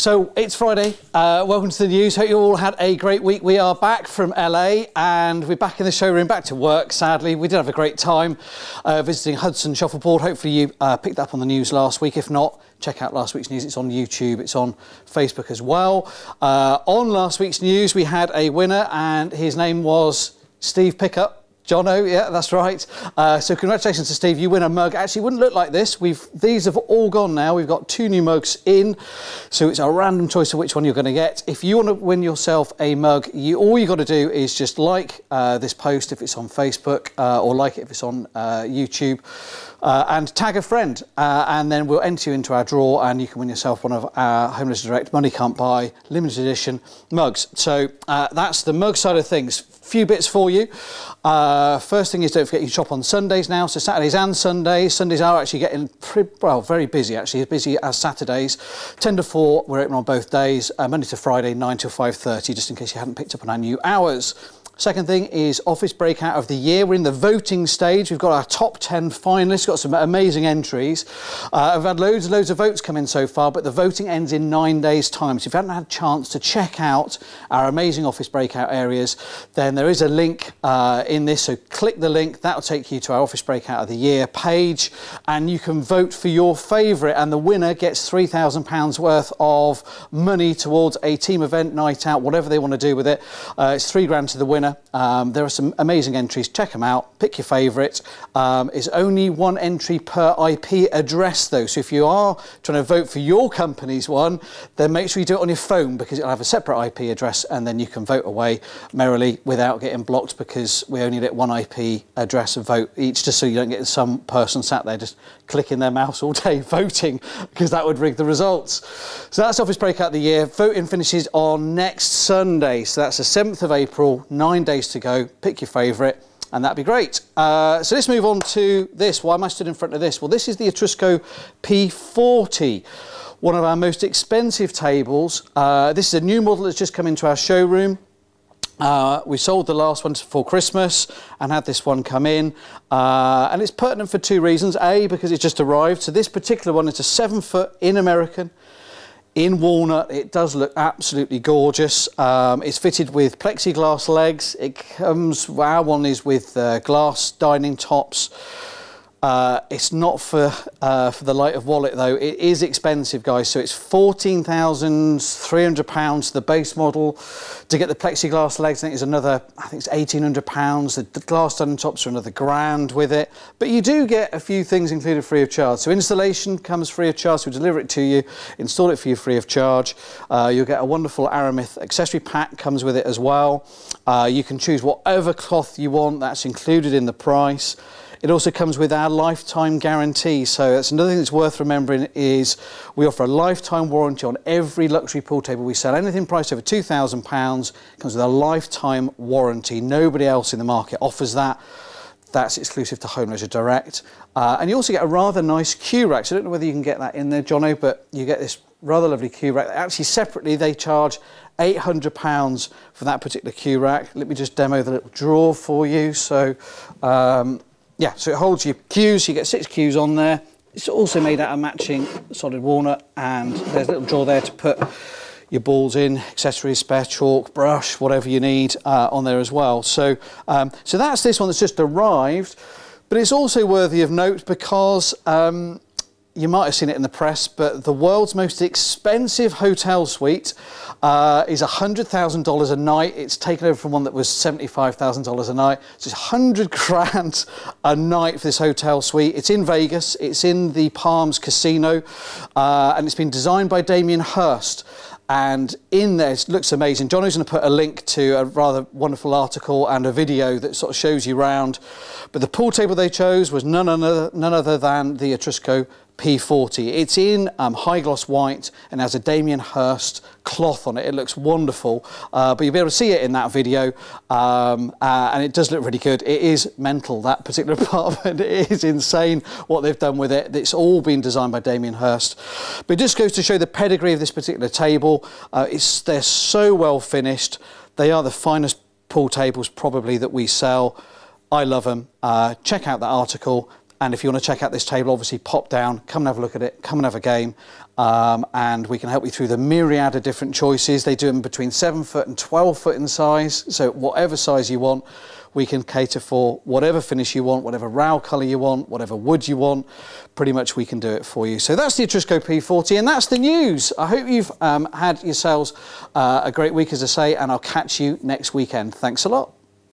So it's Friday, welcome to the news, hope you all had a great week. We are back from LA and we're back in the showroom, back to work sadly. We did have a great time visiting Hudson Shuffleboard. Hopefully you picked up on the news last week. If not, check out last week's news. It's on YouTube, it's on Facebook as well. On last week's news we had a winner and his name was Steve Pickup. Jono, yeah, that's right. So congratulations to Steve. You win a mug. Actually, it wouldn't look like this. These have all gone now. We've got 2 new mugs in. So it's a random choice of which one you're going to get. If you want to win yourself a mug, all you've got to do is just like this post if it's on Facebook or like it if it's on YouTube and tag a friend. And then we'll enter you into our draw and you can win yourself one of our Homeless Direct Money Can't Buy limited edition mugs. So that's the mug side of things. Few bits for you. First thing is, don't forget you shop on Sundays now, so Saturdays and Sundays. Sundays are actually getting pretty, well, very busy actually, as busy as Saturdays. 10 to 4, we're open on both days, Monday to Friday, 9 to 5:30, just in case you hadn't picked up on our new hours. Second thing is Office Breakout of the Year. We're in the voting stage. We've got our top 10 finalists, got some amazing entries. I've had loads and loads of votes come in so far, but the voting ends in 9 days' time. So if you haven't had a chance to check out our amazing Office Breakout areas, then there is a link in this. So click the link. That'll take you to our Office Breakout of the Year page, and you can vote for your favourite. And the winner gets £3,000 worth of money towards a team event, night out, whatever they want to do with it. It's £3,000 to the winner. There are some amazing entries. Check them out. Pick your favourite. It's only 1 entry per IP address, though. So if you are trying to vote for your company's one, then make sure you do it on your phone because it'll have a separate IP address, and then you can vote away merrily without getting blocked because we only let 1 IP address vote each, just so you don't get some person sat there just clicking their mouse all day voting because that would rig the results. So that's Office Breakout of the Year. Voting finishes on next Sunday. So that's the 7th of April, 9 days to go. Pick your favourite, and that'd be great. So let's move on to this. Why am I stood in front of this? Well, this is the Etrusco P40, one of our most expensive tables. This is a new model that's just come into our showroom. We sold the last one for Christmas and had this one come in. And it's pertinent for 2 reasons. A, because it's just arrived. So this particular one is a 7-foot in American. In walnut, it does look absolutely gorgeous. It's fitted with plexiglass legs. It comes, our one is with glass dining tops. It's not for the light of wallet though. It is expensive, guys. So it's £14,300 the base model. To get the plexiglass legs, I think it's another. I think it's £1,800. The glass dining tops are another £1,000 with it. But you do get a few things included free of charge. So installation comes free of charge. So we deliver it to you, install it for you free of charge. You'll get a wonderful Aramith accessory pack comes with it as well. You can choose whatever cloth you want. That's included in the price. It also comes with our lifetime guarantee. So that's another thing that's worth remembering is we offer a lifetime warranty on every luxury pool table we sell. Anything priced over £2,000 comes with a lifetime warranty. Nobody else in the market offers that. That's exclusive to Home Leisure Direct. And you also get a rather nice queue rack. So I don't know whether you can get that in there, Jono, but you get this rather lovely queue rack. Actually, separately, they charge £800 for that particular queue rack. Let me just demo the little drawer for you. So, yeah, so it holds your cues, you get 6 cues on there. It's also made out of matching solid walnut, and there's a little drawer there to put your balls in, accessories, spare chalk, brush, whatever you need on there as well. So, so that's this one that's just arrived, but it's also worthy of note because you might have seen it in the press, but the world's most expensive hotel suite is $100,000 a night. It's taken over from one that was $75,000 a night. So it's $100,000 a night for this hotel suite. It's in Vegas. It's in the Palms Casino, and it's been designed by Damien Hirst. And in there, it looks amazing. Johnny's going to put a link to a rather wonderful article and a video that sort of shows you around. But the pool table they chose was none other than the Etrusco P40. It's in high gloss white and has a Damien Hirst cloth on it. It looks wonderful, but you'll be able to see it in that video, and it does look really good. It is mental, that particular apartment. It is insane what they've done with it. It's all been designed by Damien Hirst, but it just goes to show the pedigree of this particular table. They're so well finished. They are the finest pool tables probably that we sell. I love them. Check out that article. And if you want to check out this table, obviously pop down, come and have a look at it, come and have a game, and we can help you through the myriad of different choices. They do them between 7 foot and 12 foot in size, so whatever size you want, we can cater for whatever finish you want, whatever rail colour you want, whatever wood you want. Pretty much we can do it for you. So that's the Etrusco P40, and that's the news. I hope you've had yourselves a great week, as I say, and I'll catch you next weekend. Thanks a lot.